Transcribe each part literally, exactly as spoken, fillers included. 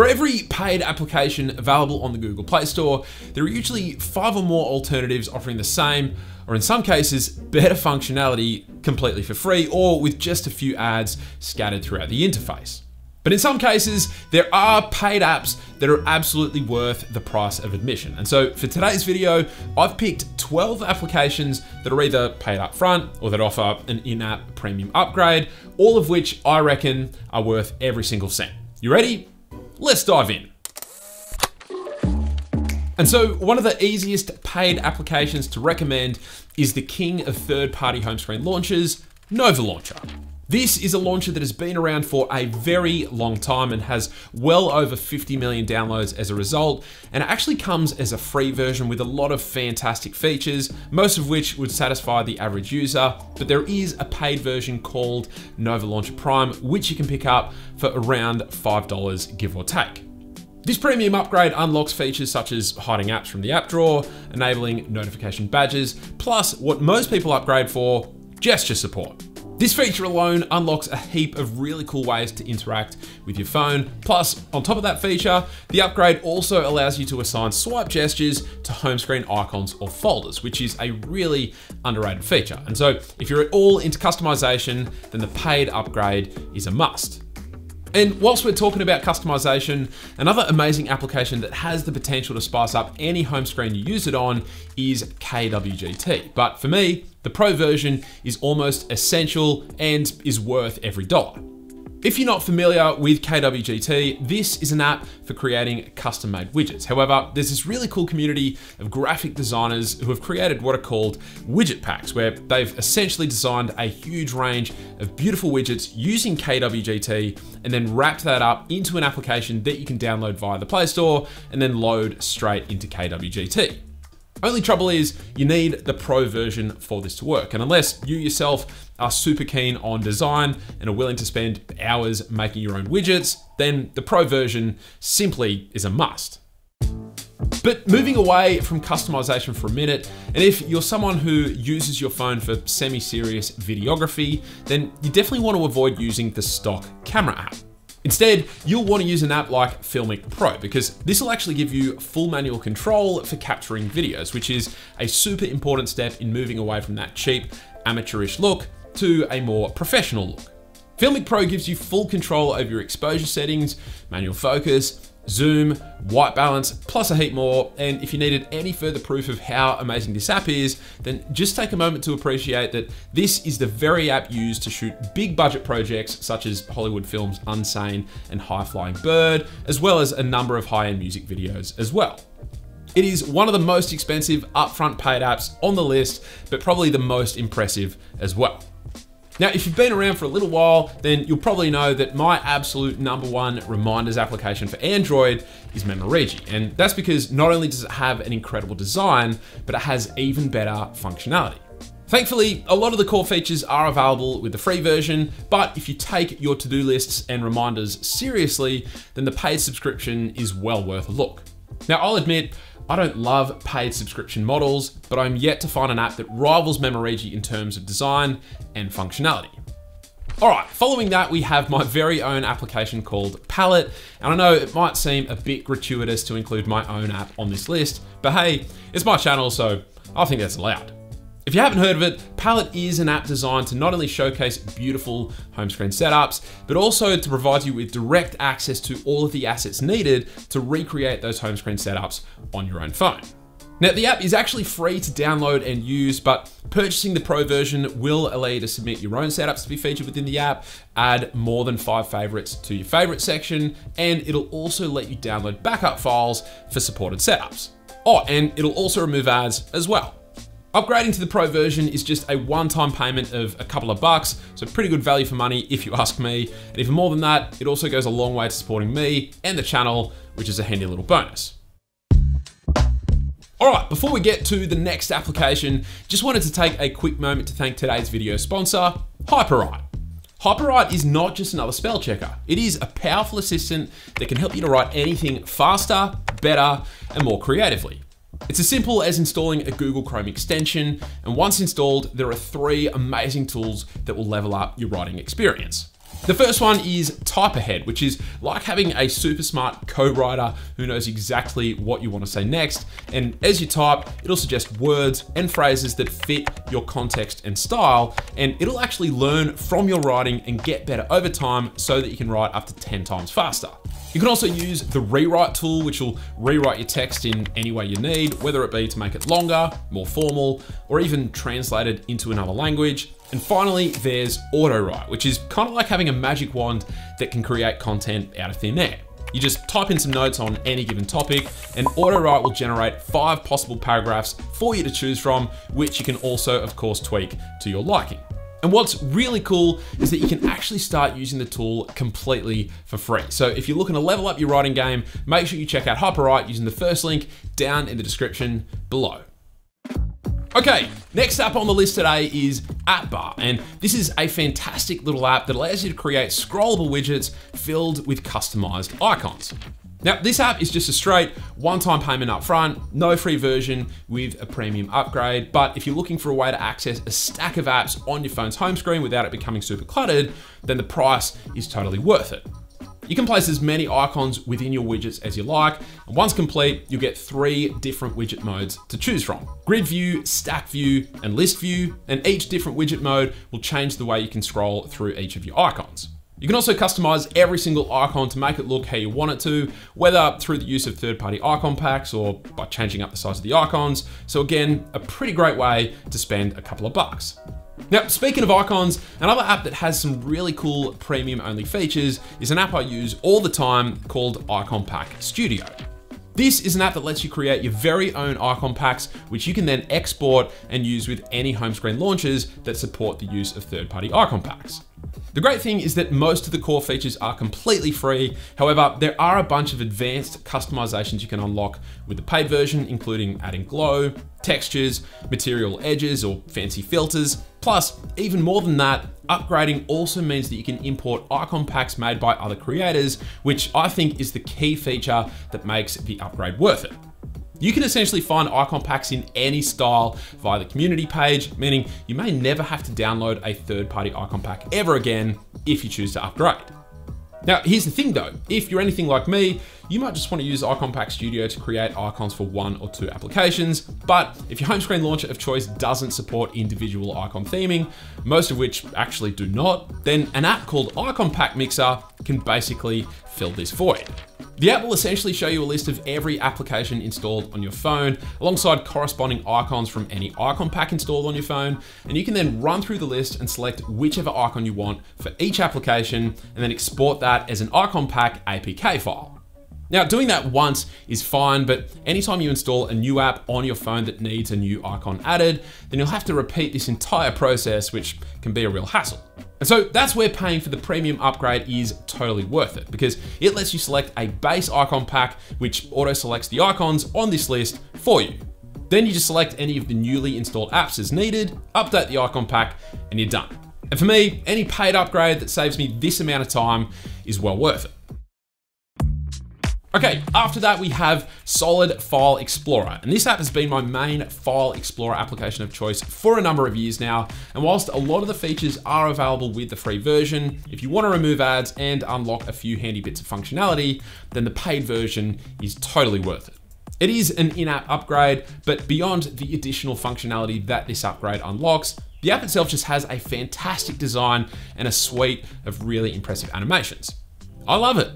For every paid application available on the Google Play Store, there are usually five or more alternatives offering the same, or in some cases, better functionality completely for free or with just a few ads scattered throughout the interface. But in some cases, there are paid apps that are absolutely worth the price of admission. And so for today's video, I've picked twelve applications that are either paid up front or that offer an in-app premium upgrade, all of which I reckon are worth every single cent. You ready? Let's dive in. And so one of the easiest paid applications to recommend is the king of third-party home screen launchers, Nova Launcher. This is a launcher that has been around for a very long time and has well over fifty million downloads as a result, and it actually comes as a free version with a lot of fantastic features, most of which would satisfy the average user, but there is a paid version called Nova Launcher Prime, which you can pick up for around five dollars, give or take. This premium upgrade unlocks features such as hiding apps from the app drawer, enabling notification badges, plus what most people upgrade for, gesture support. This feature alone unlocks a heap of really cool ways to interact with your phone. Plus, on top of that feature, the upgrade also allows you to assign swipe gestures to home screen icons or folders, which is a really underrated feature. And so if you're at all into customization, then the paid upgrade is a must. And whilst we're talking about customization, another amazing application that has the potential to spice up any home screen you use it on is K W G T. But for me, the pro version is almost essential and is worth every dollar. If you're not familiar with K W G T, this is an app for creating custom-made widgets. However, there's this really cool community of graphic designers who have created what are called widget packs, where they've essentially designed a huge range of beautiful widgets using K W G T and then wrapped that up into an application that you can download via the Play Store and then load straight into K W G T. Only trouble is you need the pro version for this to work. And unless you yourself are super keen on design and are willing to spend hours making your own widgets, then the pro version simply is a must. But moving away from customization for a minute, and if you're someone who uses your phone for semi-serious videography, then you definitely want to avoid using the stock camera app. Instead, you'll want to use an app like Filmic Pro, because this will actually give you full manual control for capturing videos, which is a super important step in moving away from that cheap, amateurish look to a more professional look. Filmic Pro gives you full control over your exposure settings, manual focus, zoom, white balance, plus a heap more. And if you needed any further proof of how amazing this app is, then just take a moment to appreciate that this is the very app used to shoot big budget projects such as Hollywood films Unsane and High Flying Bird, as well as a number of high-end music videos as well. It is one of the most expensive upfront paid apps on the list, but probably the most impressive as well. Now, if you've been around for a little while, then you'll probably know that my absolute number one reminders application for Android is Memorigi. And that's because not only does it have an incredible design, but it has even better functionality. Thankfully, a lot of the core features are available with the free version, but if you take your to-do lists and reminders seriously, then the paid subscription is well worth a look. Now, I'll admit, I don't love paid subscription models, but I'm yet to find an app that rivals Memorigi in terms of design and functionality. All right, following that, we have my very own application called Palette. And I know it might seem a bit gratuitous to include my own app on this list, but hey, it's my channel, so I think that's allowed. If you haven't heard of it, Palette is an app designed to not only showcase beautiful home screen setups, but also to provide you with direct access to all of the assets needed to recreate those home screen setups on your own phone. Now, the app is actually free to download and use, but purchasing the pro version will allow you to submit your own setups to be featured within the app, add more than five favorites to your favorite section, and it'll also let you download backup files for supported setups. Oh, and it'll also remove ads as well. Upgrading to the pro version is just a one-time payment of a couple of bucks, so pretty good value for money if you ask me. And even more than that, it also goes a long way to supporting me and the channel, which is a handy little bonus. All right, before we get to the next application, just wanted to take a quick moment to thank today's video sponsor, HyperWrite. HyperWrite is not just another spell checker. It is a powerful assistant that can help you to write anything faster, better, and more creatively. It's as simple as installing a Google Chrome extension, and once installed, there are three amazing tools that will level up your writing experience. The first one is type ahead, which is like having a super smart co-writer who knows exactly what you want to say next. And as you type, it'll suggest words and phrases that fit your context and style. And it'll actually learn from your writing and get better over time so that you can write up to ten times faster. You can also use the rewrite tool, which will rewrite your text in any way you need, whether it be to make it longer, more formal, or even translated into another language. And finally, there's auto-write, which is kind of like having a magic wand that can create content out of thin air. You just type in some notes on any given topic, and AutoWrite will generate five possible paragraphs for you to choose from, which you can also, of course, tweak to your liking. And what's really cool is that you can actually start using the tool completely for free. So if you're looking to level up your writing game, make sure you check out HyperWrite using the first link down in the description below. Okay, next up on the list today is AppBar, and this is a fantastic little app that allows you to create scrollable widgets filled with customized icons. Now, this app is just a straight one-time payment up front, no free version with a premium upgrade, but if you're looking for a way to access a stack of apps on your phone's home screen without it becoming super cluttered, then the price is totally worth it. You can place as many icons within your widgets as you like, and once complete, you'll get three different widget modes to choose from: grid view, stack view, and list view, and each different widget mode will change the way you can scroll through each of your icons. You can also customize every single icon to make it look how you want it to, whether through the use of third-party icon packs or by changing up the size of the icons. So again, a pretty great way to spend a couple of bucks. Now, speaking of icons, another app that has some really cool premium-only features is an app I use all the time called Icon Pack Studio. This is an app that lets you create your very own icon packs, which you can then export and use with any home screen launchers that support the use of third-party icon packs. The great thing is that most of the core features are completely free. However, there are a bunch of advanced customizations you can unlock with the paid version, including adding glow, textures, material edges, or fancy filters. Plus, even more than that, upgrading also means that you can import icon packs made by other creators, which I think is the key feature that makes the upgrade worth it. You can essentially find icon packs in any style via the community page, meaning you may never have to download a third-party icon pack ever again if you choose to upgrade. Now, here's the thing though, if you're anything like me, you might just want to use Icon Pack Studio to create icons for one or two applications, but if your home screen launcher of choice doesn't support individual icon theming, most of which actually do not, then an app called Icon Pack Mixer can basically fill this void. The app will essentially show you a list of every application installed on your phone, alongside corresponding icons from any icon pack installed on your phone, and you can then run through the list and select whichever icon you want for each application, and then export that as an Icon Pack A P K file. Now, doing that once is fine, but anytime you install a new app on your phone that needs a new icon added, then you'll have to repeat this entire process, which can be a real hassle. And so that's where paying for the premium upgrade is totally worth it, because it lets you select a base icon pack, which auto selects the icons on this list for you. Then you just select any of the newly installed apps as needed, update the icon pack, and you're done. And for me, any paid upgrade that saves me this amount of time is well worth it. Okay, after that we have Solid File Explorer, and this app has been my main File Explorer application of choice for a number of years now, and whilst a lot of the features are available with the free version, if you want to remove ads and unlock a few handy bits of functionality, then the paid version is totally worth it. It is an in-app upgrade, but beyond the additional functionality that this upgrade unlocks, the app itself just has a fantastic design and a suite of really impressive animations. I love it.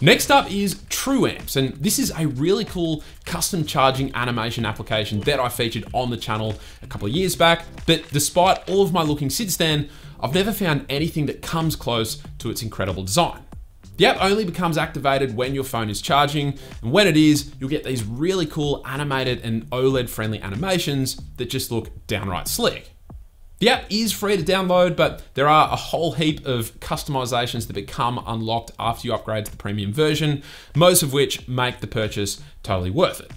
Next up is TrueAmps, and this is a really cool custom charging animation application that I featured on the channel a couple of years back, but despite all of my looking since then, I've never found anything that comes close to its incredible design. The app only becomes activated when your phone is charging, and when it is, you'll get these really cool animated and OLED-friendly animations that just look downright slick. The app is free to download, but there are a whole heap of customizations that become unlocked after you upgrade to the premium version, most of which make the purchase totally worth it.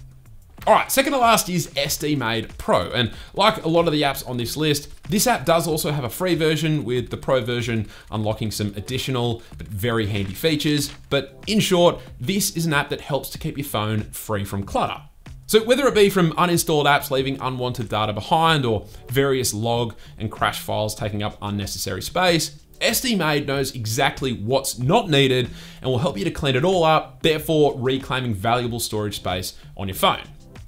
All right, second to last is S D Maid Pro. And like a lot of the apps on this list, this app does also have a free version, with the pro version unlocking some additional but very handy features. But in short, this is an app that helps to keep your phone free from clutter. So whether it be from uninstalled apps leaving unwanted data behind, or various log and crash files taking up unnecessary space, S D Maid knows exactly what's not needed and will help you to clean it all up, therefore reclaiming valuable storage space on your phone.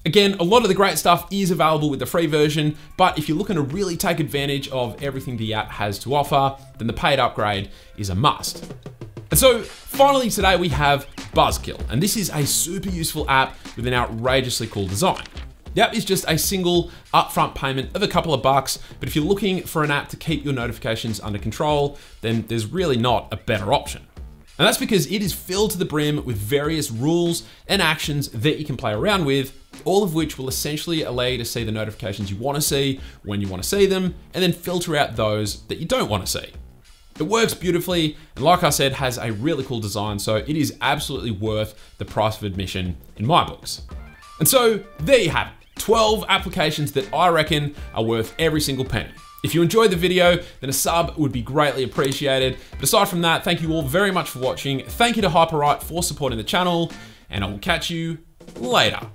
Again, a lot of the great stuff is available with the free version, but if you're looking to really take advantage of everything the app has to offer, then the paid upgrade is a must. And so finally today we have Buzzkill, and this is a super useful app with an outrageously cool design. The app is just a single upfront payment of a couple of bucks, but if you're looking for an app to keep your notifications under control, then there's really not a better option. And that's because it is filled to the brim with various rules and actions that you can play around with, all of which will essentially allow you to see the notifications you want to see when you want to see them, and then filter out those that you don't want to see. It works beautifully, and like I said, has a really cool design, so it is absolutely worth the price of admission in my books. And so there you have it, twelve applications that I reckon are worth every single penny. If you enjoyed the video, then a sub would be greatly appreciated. But aside from that, thank you all very much for watching. Thank you to HyperWrite for supporting the channel, and I will catch you later.